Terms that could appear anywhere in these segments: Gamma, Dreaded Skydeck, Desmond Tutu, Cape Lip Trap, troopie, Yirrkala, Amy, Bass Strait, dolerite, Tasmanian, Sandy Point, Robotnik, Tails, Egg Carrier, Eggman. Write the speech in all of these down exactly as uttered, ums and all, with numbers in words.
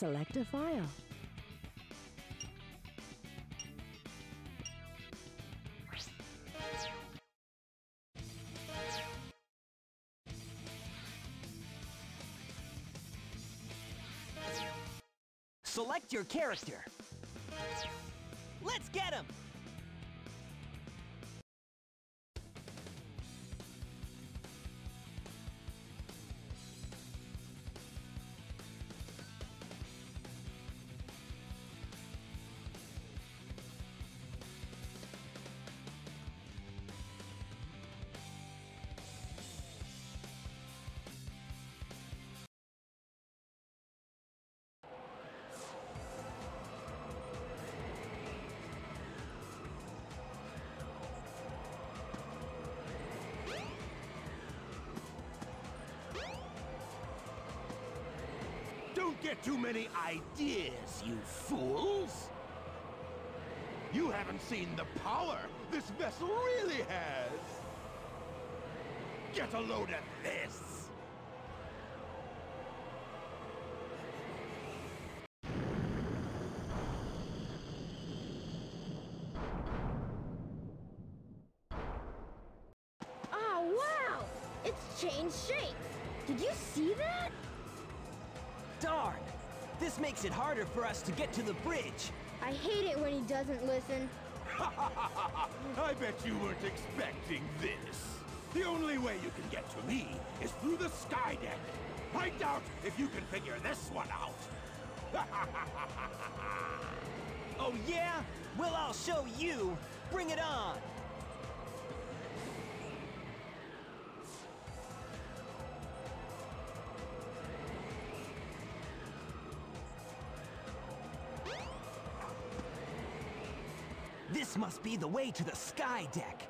Select a file. Select your character. Let's get him! Get too many ideas, you fools! You haven't seen the power this vessel really has! Get a load of this! Oh, wow! It's changed shape! Did you see that? Darn! This makes it harder for us to get to the bridge! I hate it when he doesn't listen. Ha ha ha ha! I bet you weren't expecting this! The only way you can get to me is through the sky deck! I doubt if you can figure this one out! Ha ha ha ha ha! Oh yeah? Well, I'll show you! Bring it on! This must be the way to the sky deck!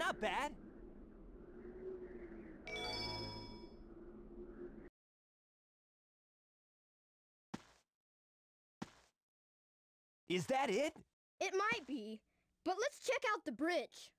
Not bad. Is that it? It might be, but let's check out the bridge.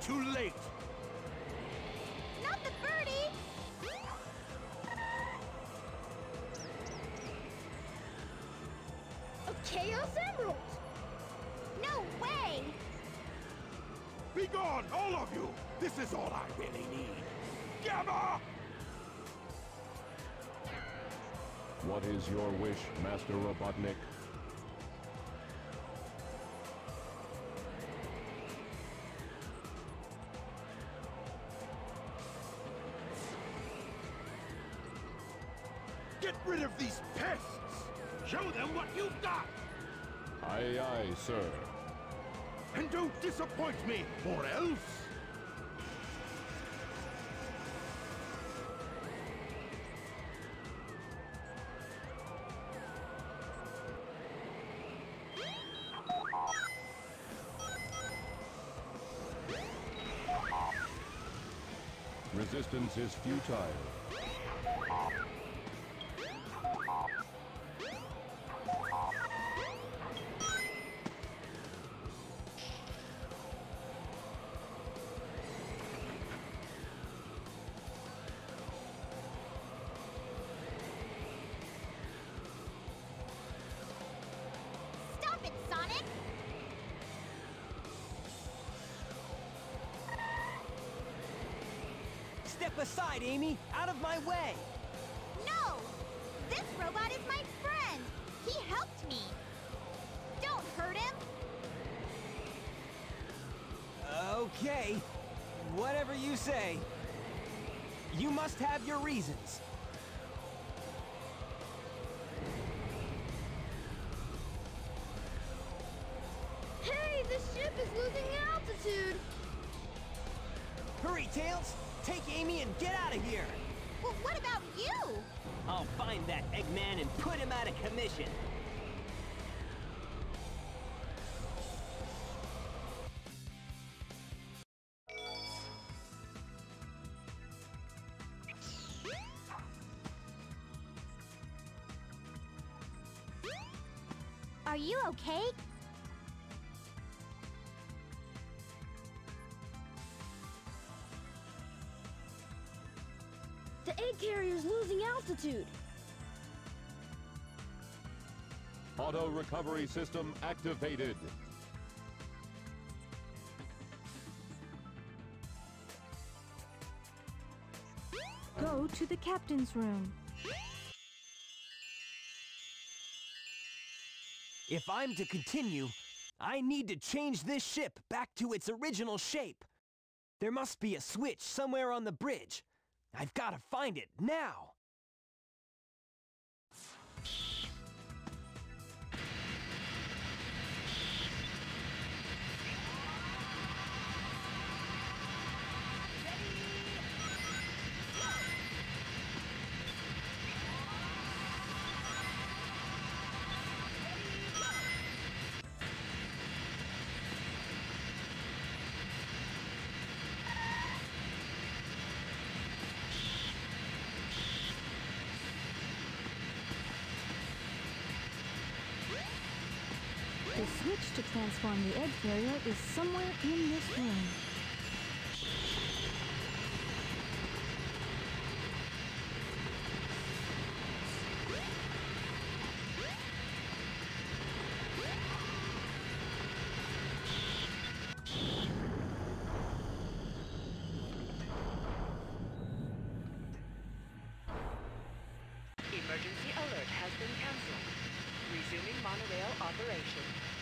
Too late! Not the birdie! A Chaos Emerald! No way! Be gone, all of you! This is all I really need! Gamma! What is your wish, Master Robotnik? Get rid of these pests! Show them what you've got! Aye, aye, sir. And don't disappoint me, or else! Resistance is futile. Step aside, Amy! Out of my way! No! This robot is my friend! He helped me! Don't hurt him! Okay, whatever you say. You must have your reasons. Hey, this ship is losing altitude! Hurry, Tails! Take Amy and get out of here! Well, what about you? I'll find that Eggman and put him out of commission! you okay? The egg carrier is losing altitude. Auto recovery system activated. Go to the captain's room. If I'm to continue, I need to change this ship back to its original shape. There must be a switch somewhere on the bridge. I've got to find it now. The switch to transform the egg carrier is somewhere in this room. Emergency alert has been cancelled. Resuming monorail operation.